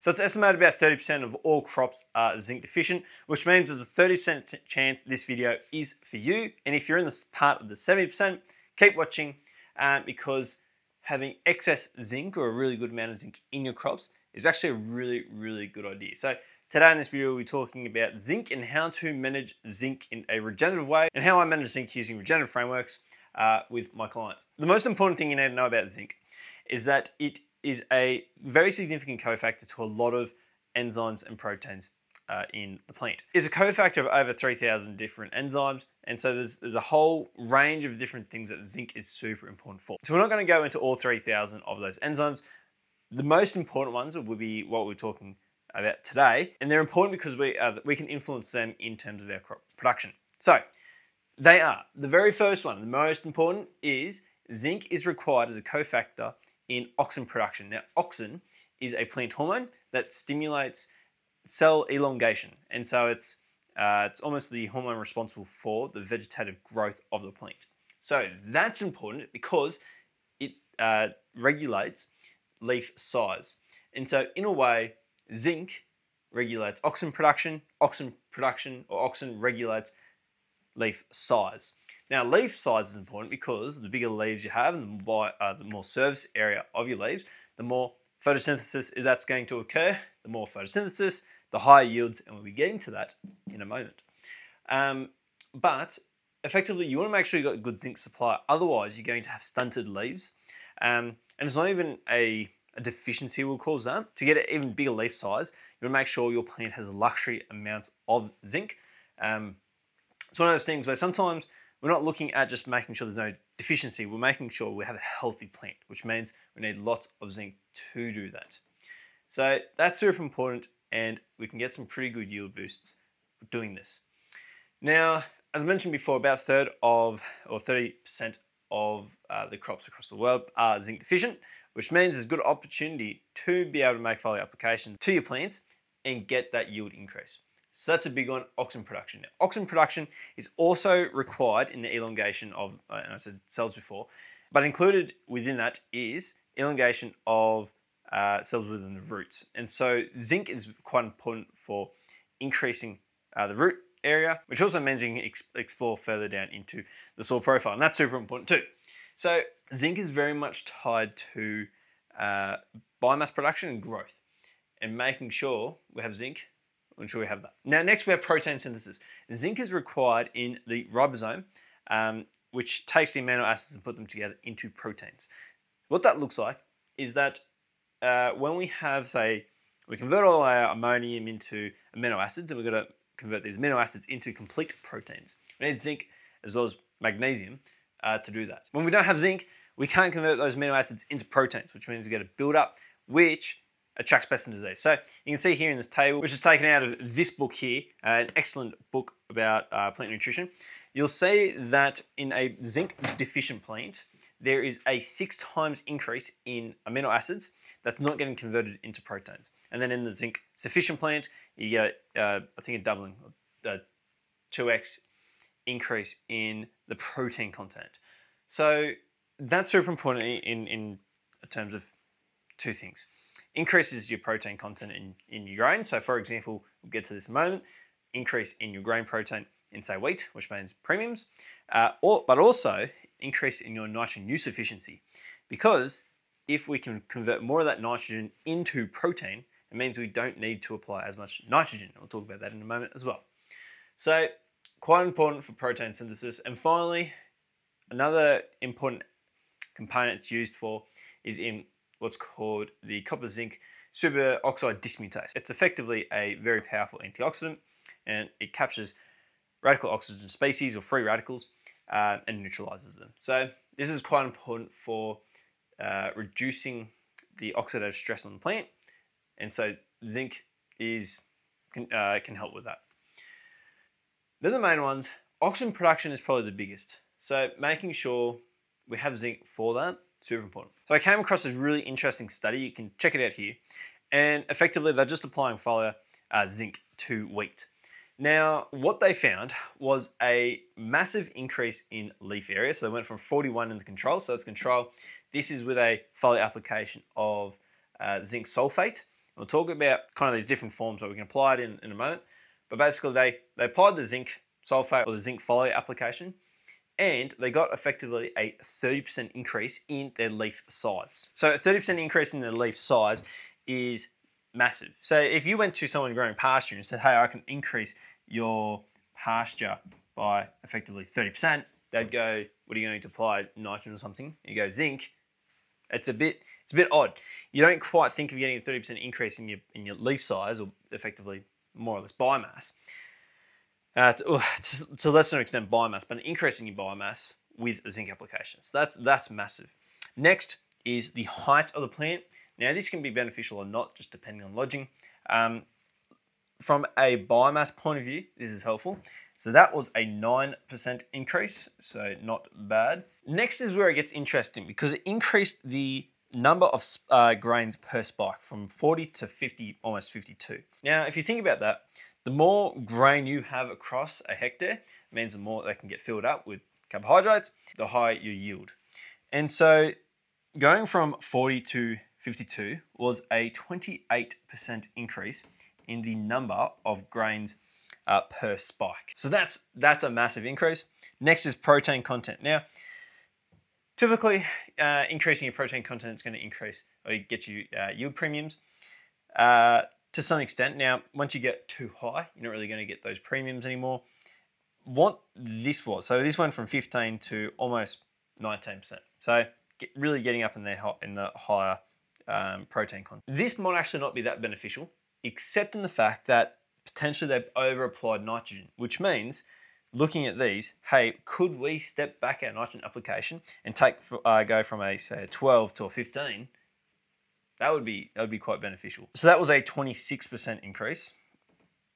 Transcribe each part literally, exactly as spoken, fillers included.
So it's estimated about thirty percent of all crops are zinc deficient, which means there's a thirty percent chance this video is for you. And if you're in this part of the seventy percent, keep watching um, because having excess zinc or a really good amount of zinc in your crops is actually a really, really good idea. So today in this video, we'll be talking about zinc and how to manage zinc in a regenerative way and how I manage zinc using regenerative frameworks uh, with my clients. The most important thing you need to know about zinc is that it is a very significant cofactor to a lot of enzymes and proteins uh, in the plant. It's a cofactor of over three thousand different enzymes, and so there's, there's a whole range of different things that zinc is super important for. So we're not going to go into all three thousand of those enzymes. The most important ones will be what we're talking about about today, and they're important because we uh, we can influence them in terms of our crop production. So they are, the very first one, the most important, is zinc is required as a cofactor in auxin production. Now auxin is a plant hormone that stimulates cell elongation, and so it's uh, it's almost the hormone responsible for the vegetative growth of the plant. So that's important because it uh, regulates leaf size, and so in a way zinc regulates auxin production, auxin production, or auxin regulates leaf size. Now leaf size is important because the bigger leaves you have and the more, uh, the more surface area of your leaves, the more photosynthesis that's going to occur, the more photosynthesis, the higher yields, and we'll be getting to that in a moment. Um, but effectively you want to make sure you've got a good zinc supply, otherwise you're going to have stunted leaves. Um, and it's not even a A deficiency will cause that. To get an even bigger leaf size, you want to make sure your plant has luxury amounts of zinc. Um, it's one of those things where sometimes we're not looking at just making sure there's no deficiency, we're making sure we have a healthy plant, which means we need lots of zinc to do that. So that's super important, and we can get some pretty good yield boosts doing this. Now, as I mentioned before, about a third of, or thirty percent of uh, the crops across the world are zinc deficient, which means there's a good opportunity to be able to make foliar applications to your plants and get that yield increase. So that's a big one, auxin production. Now, auxin production is also required in the elongation of, uh, and I said cells before, but included within that is elongation of uh, cells within the roots. And so zinc is quite important for increasing uh, the root area, which also means you can ex explore further down into the soil profile, and that's super important too. So zinc is very much tied to uh, biomass production and growth, and making sure we have zinc, ensure we have that. Now next we have protein synthesis. Zinc is required in the ribosome, um, which takes the amino acids and put them together into proteins. What that looks like is that uh, when we have, say, we convert all our ammonium into amino acids, and we've got to convert these amino acids into complete proteins. We need zinc as well as magnesium Uh, to do that. When we don't have zinc, we can't convert those amino acids into proteins, which means we get a build-up, which attracts pest and disease. So you can see here in this table, which is taken out of this book here, uh, an excellent book about uh, plant nutrition, you'll see that in a zinc deficient plant, there is a six times increase in amino acids that's not getting converted into proteins. And then in the zinc sufficient plant, you get, uh, I think, a doubling, uh, two X increase in the protein content. So that's super important in, in terms of two things. Increases your protein content in, in your grain. So for example, we'll get to this in a moment, increase in your grain protein in, say, wheat, which means premiums, uh, or, but also increase in your nitrogen use efficiency. Because if we can convert more of that nitrogen into protein, it means we don't need to apply as much nitrogen. We'll talk about that in a moment as well. So quite important for protein synthesis. And finally, another important component it's used for is in what's called the copper zinc superoxide dismutase. It's effectively a very powerful antioxidant, and it captures radical oxygen species or free radicals uh, and neutralizes them. So this is quite important for uh, reducing the oxidative stress on the plant, and so zinc is can, uh, can help with that. They're the main ones. Auxin production is probably the biggest. So making sure we have zinc for that, super important. So I came across this really interesting study. You can check it out here. And effectively, they're just applying foliar uh, zinc to wheat. Now, what they found was a massive increase in leaf area. So they went from forty-one in the control. So it's control. This is with a foliar application of uh, zinc sulfate, We'll talk about kind of these different forms that we can apply it in in a moment. But basically they, they applied the zinc sulfate or the zinc folate application, and they got effectively a thirty percent increase in their leaf size. So a thirty percent increase in their leaf size is massive. So if you went to someone growing pasture and said, hey, I can increase your pasture by effectively thirty percent, they'd go, what are you going to apply, nitrogen or something? You go, zinc. It's a bit, it's a bit odd. You don't quite think of getting a thirty percent increase in your, in your leaf size, or effectively more or less biomass. Uh, to, to, to a lesser extent biomass, but an increase in your biomass with a zinc application. So that's, that's massive. Next is the height of the plant. Now this can be beneficial or not, just depending on lodging. Um, from a biomass point of view, this is helpful. So that was a nine percent increase, so not bad. Next is where it gets interesting, because it increased the number of uh, grains per spike from forty to fifty, almost fifty-two. Now, if you think about that, the more grain you have across a hectare means the more they can get filled up with carbohydrates, the higher your yield. And so going from forty to fifty-two was a twenty-eight percent increase in the number of grains uh, per spike. So that's, that's a massive increase. Next is protein content. Now, typically uh, increasing your protein content is going to increase or get you uh, yield premiums. Uh, To some extent. Now, once you get too high, you're not really going to get those premiums anymore. What this was, so this went from fifteen to almost nineteen percent. So get, really getting up in the, in the higher um, protein content. This might actually not be that beneficial, except in the fact that potentially they've over-applied nitrogen, which means looking at these, hey, could we step back our nitrogen application and take uh, go from a, say, a twelve to a fifteen? That would be, that would be quite beneficial. So that was a twenty-six percent increase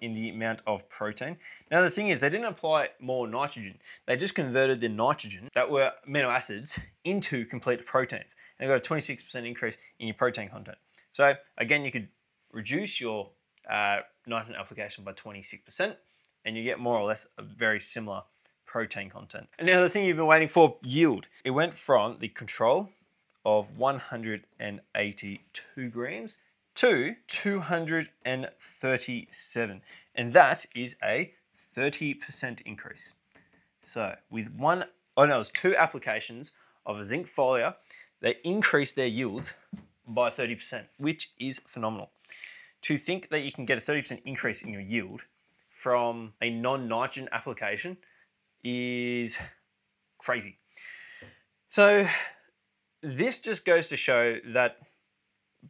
in the amount of protein. Now the thing is, they didn't apply more nitrogen. They just converted the nitrogen that were amino acids into complete proteins. And they got a twenty-six percent increase in your protein content. So again, you could reduce your uh, nitrogen application by twenty-six percent and you get more or less a very similar protein content. And now the thing you've been waiting for, yield. It went from the control of one hundred eighty-two grams to two hundred thirty-seven, and that is a thirty percent increase. So with one, oh no, it was two applications of a zinc foliar, they increased their yields by thirty percent, which is phenomenal. To think that you can get a thirty percent increase in your yield from a non-nitrogen application is crazy. So this just goes to show that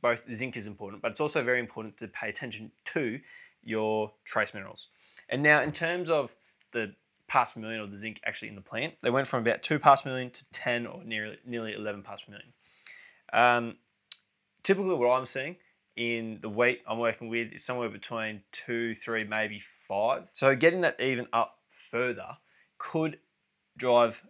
both zinc is important, but it's also very important to pay attention to your trace minerals. And now in terms of the parts per million of the zinc actually in the plant, they went from about two parts per million to ten or nearly, nearly eleven parts per million. Um, typically what I'm seeing in the wheat I'm working with is somewhere between two, three, maybe five. So getting that even up further could drive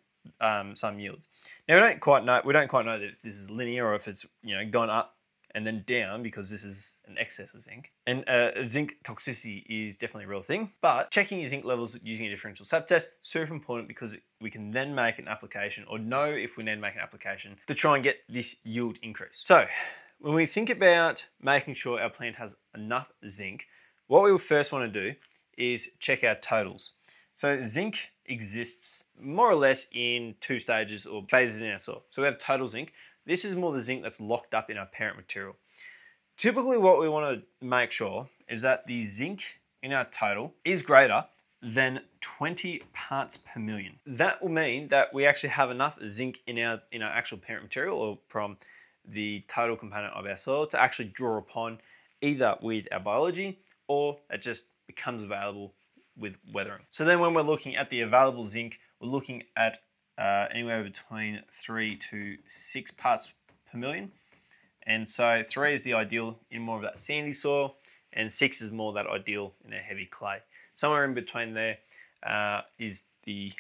Um, some yields. Now we don't quite know. We don't quite know that this is linear or if it's, you know, gone up and then down, because this is an excess of zinc. And uh, zinc toxicity is definitely a real thing. But checking your zinc levels using a differential sap test, super important, because we can then make an application, or know if we then make an application to try and get this yield increase. So when we think about making sure our plant has enough zinc, what we will first want to do is check our totals. So zinc exists more or less in two stages or phases in our soil. So we have total zinc. This is more the zinc that's locked up in our parent material. Typically what we want to make sure is that the zinc in our total is greater than twenty parts per million. That will mean that we actually have enough zinc in our, in our actual parent material, or from the total component of our soil, to actually draw upon either with our biology, or it just becomes available with weathering. So then when we're looking at the available zinc, we're looking at uh, anywhere between three to six parts per million. And so three is the ideal in more of that sandy soil, and six is more that ideal in a heavy clay. Somewhere in between there uh, is the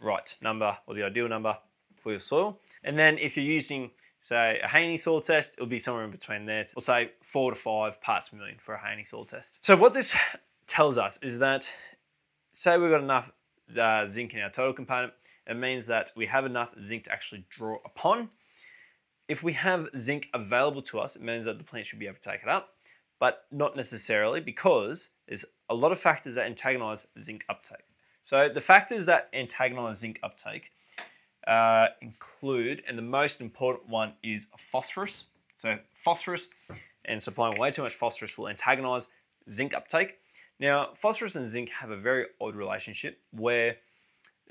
right number, or the ideal number for your soil. And then if you're using, say, a Haney soil test, it'll be somewhere in between there. We'll say four to five parts per million for a Haney soil test. So what this tells us is that, say we've got enough uh, zinc in our total component, it means that we have enough zinc to actually draw upon. If we have zinc available to us, it means that the plant should be able to take it up. but not necessarily, because there's a lot of factors that antagonize zinc uptake. So the factors that antagonize zinc uptake uh, include, and the most important one is phosphorus. So phosphorus, and supplying way too much phosphorus will antagonize zinc uptake. Now, phosphorus and zinc have a very odd relationship where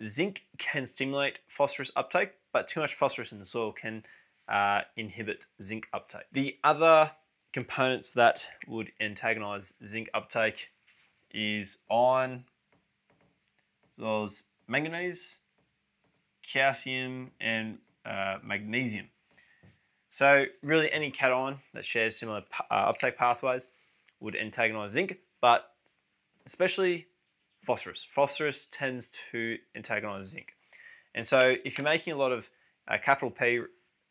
zinc can stimulate phosphorus uptake, but too much phosphorus in the soil can uh, inhibit zinc uptake. The other components that would antagonize zinc uptake is iron, as well as manganese, calcium, and uh, magnesium. So really any cation that shares similar uh, uptake pathways would antagonize zinc, but especially phosphorus. Phosphorus tends to antagonize zinc. And so if you're making a lot of uh, capital P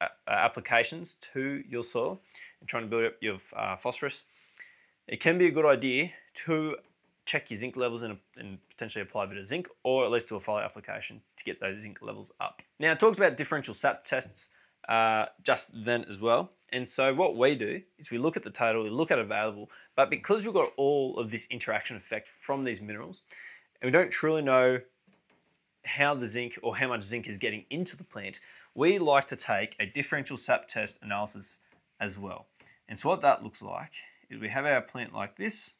uh, applications to your soil and trying to build up your uh, phosphorus, it can be a good idea to check your zinc levels and, and potentially apply a bit of zinc, or at least do a follow application to get those zinc levels up. Now, I talked about differential sap tests uh, just then as well. And so what we do is we look at the total, we look at available, but because we've got all of this interaction effect from these minerals, and we don't truly know how the zinc or how much zinc is getting into the plant, we like to take a differential sap test analysis as well. And so what that looks like is we have our plant like this.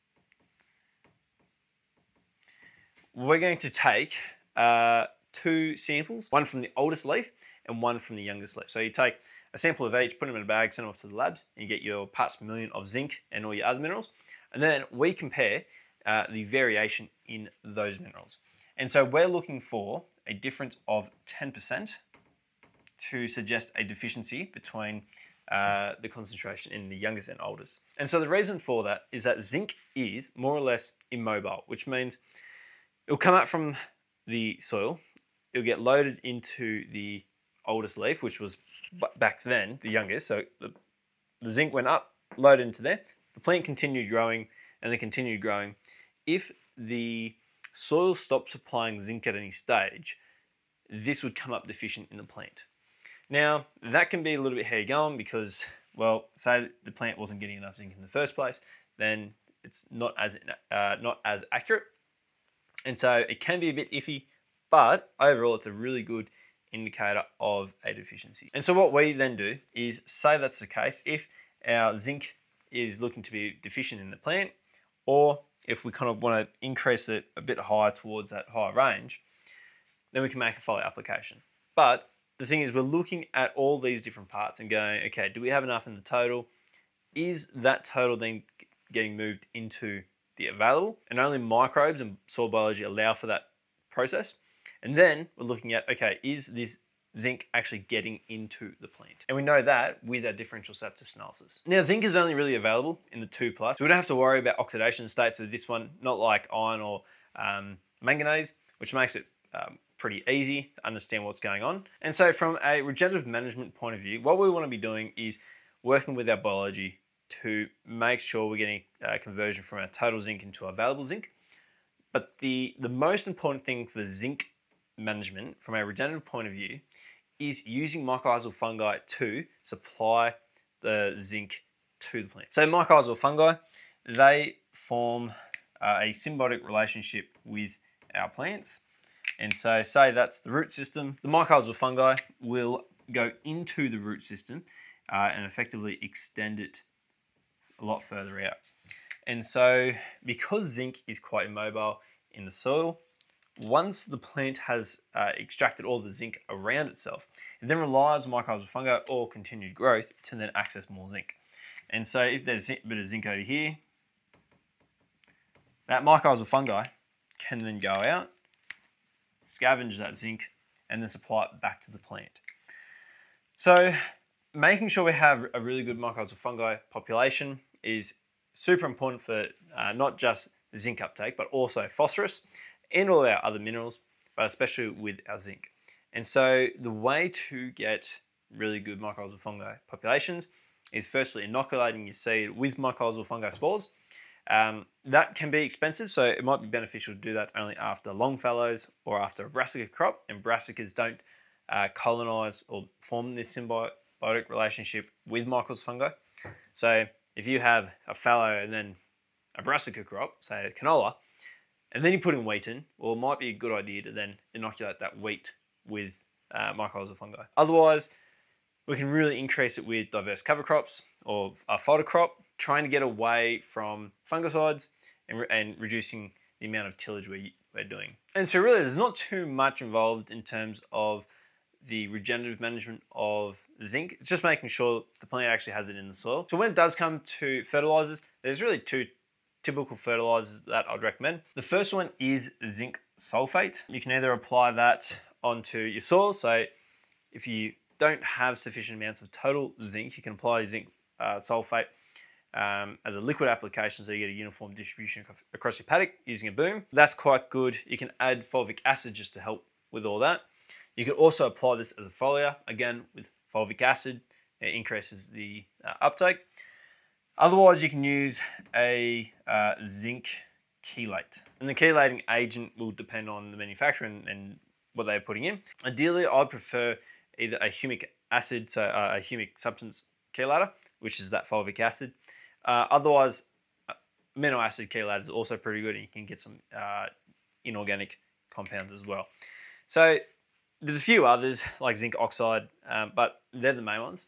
We're going to take uh, two samples, one from the oldest leaf and one from the youngest leaf. So you take a sample of each, put them in a bag, send them off to the labs, and you get your parts per million of zinc and all your other minerals. And then we compare uh, the variation in those minerals. And so we're looking for a difference of ten percent to suggest a deficiency between uh, the concentration in the youngest and oldest. And so the reason for that is that zinc is more or less immobile, which means it'll come out from the soil, it'll get loaded into the oldest leaf, which was back then the youngest. So the, the zinc went up, loaded into there. The plant continued growing, and they continued growing. If the soil stopped supplying zinc at any stage, this would come up deficient in the plant. Now, that can be a little bit how you're going because, well, say the plant wasn't getting enough zinc in the first place, then it's not as uh, not as accurate. And so it can be a bit iffy, but overall it's a really good indicator of a deficiency. And so what we then do is say that's the case. If our zinc is looking to be deficient in the plant, or if we kind of want to increase it a bit higher towards that higher range, then we can make a follow application. But the thing is, we're looking at all these different parts and going, okay, do we have enough in the total? Is that total then getting moved into the available? And only microbes and soil biology allow for that process. And then we're looking at, okay, is this zinc actually getting into the plant? And we know that with our differential sap test analysis. Now, zinc is only really available in the two plus. So we don't have to worry about oxidation states with this one, not like iron or um, manganese, which makes it um, pretty easy to understand what's going on. And so from a regenerative management point of view, what we want to be doing is working with our biology to make sure we're getting a conversion from our total zinc into our available zinc. But the, the most important thing for the zinc management from a regenerative point of view is using mycorrhizal fungi to supply the zinc to the plant. So mycorrhizal fungi, they form uh, a symbiotic relationship with our plants. And so say that's the root system, the mycorrhizal fungi will go into the root system uh, and effectively extend it a lot further out. And so because zinc is quite immobile in the soil, once the plant has uh, extracted all the zinc around itself, it then relies on mycorrhizal fungi or continued growth to then access more zinc. And so if there's a bit of zinc over here, that mycorrhizal fungi can then go out, scavenge that zinc, and then supply it back to the plant. So making sure we have a really good mycorrhizal fungi population is super important for uh, not just zinc uptake, but also phosphorus and all our other minerals, but especially with our zinc. And so the way to get really good mycorrhizal fungi populations is firstly inoculating your seed with mycorrhizal fungi spores. Um, that can be expensive, so it might be beneficial to do that only after Longfellows or after a brassica crop, and brassicas don't uh, colonize or form this symbiotic relationship with mycorrhizal fungi. So if you have a fallow and then a brassica crop, say a canola, and then you put in wheat in, well, it might be a good idea to then inoculate that wheat with uh, mycorrhizal fungi. Otherwise, we can really increase it with diverse cover crops or a fodder crop, trying to get away from fungicides and, re and reducing the amount of tillage we're, we're doing. And so really, there's not too much involved in terms of the regenerative management of zinc. It's just making sure the plant actually has it in the soil. So when it does come to fertilizers, there's really two typical fertilizers that I'd recommend. The first one is zinc sulfate. You can either apply that onto your soil. So if you don't have sufficient amounts of total zinc, you can apply zinc uh, sulfate um, as a liquid application so you get a uniform distribution across your paddock using a boom. That's quite good. You can add fulvic acid just to help with all that. You can also apply this as a foliar, again with fulvic acid, it increases the uh, uptake. Otherwise, you can use a uh, zinc chelate. And the chelating agent will depend on the manufacturer and, and what they're putting in. Ideally, I prefer either a humic acid, so a humic substance chelator, which is that fulvic acid. Uh, otherwise, amino acid chelator is also pretty good, and you can get some uh, inorganic compounds as well. So there's a few others like zinc oxide, um, but they're the main ones.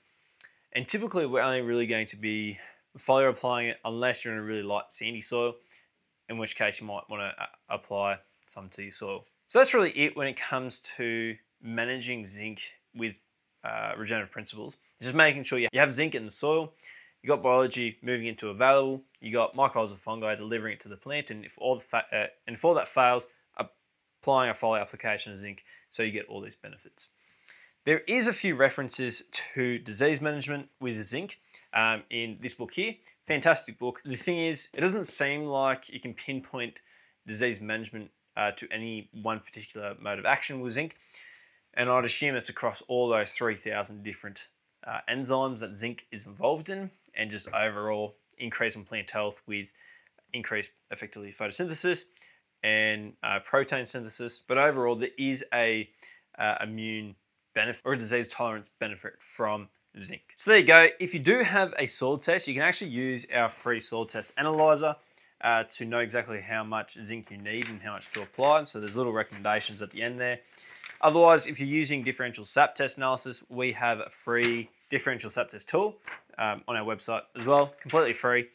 And typically, we're only really going to be foliar applying it unless you're in a really light sandy soil, in which case you might want to apply some to your soil. So that's really it when it comes to managing zinc with uh, regenerative principles. It's just making sure you have zinc in the soil, you got biology moving into available, you got mycorrhizal fungi delivering it to the plant, and if all the fa uh, and if all that fails, applying a foliar application of zinc so you get all these benefits. There is a few references to disease management with zinc um, in this book here. Fantastic book. The thing is, it doesn't seem like you can pinpoint disease management uh, to any one particular mode of action with zinc. And I'd assume it's across all those three thousand different uh, enzymes that zinc is involved in, and just overall increase in plant health with increased effectively photosynthesis and uh, protein synthesis. But overall, there is a uh, immune benefit or a disease tolerance benefit from zinc. So there you go. If you do have a soil test, you can actually use our free soil test analyzer uh, to know exactly how much zinc you need and how much to apply. So there's little recommendations at the end there. Otherwise, if you're using differential sap test analysis, we have a free differential sap test tool um, on our website as well, completely free.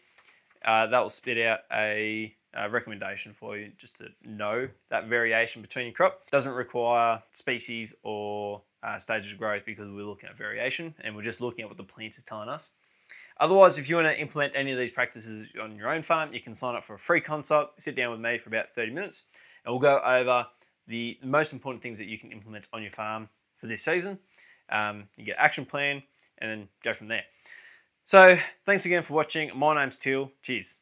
Uh, that will spit out a Uh, recommendation for you just to know that variation between your crop. Doesn't require species or uh, stages of growth because we're looking at variation and we're just looking at what the plant is telling us. Otherwise, if you want to implement any of these practices on your own farm, you can sign up for a free consult, sit down with me for about thirty minutes, and we'll go over the most important things that you can implement on your farm for this season. Um, you get an action plan and then go from there. So thanks again for watching. My name's Teal. Cheers.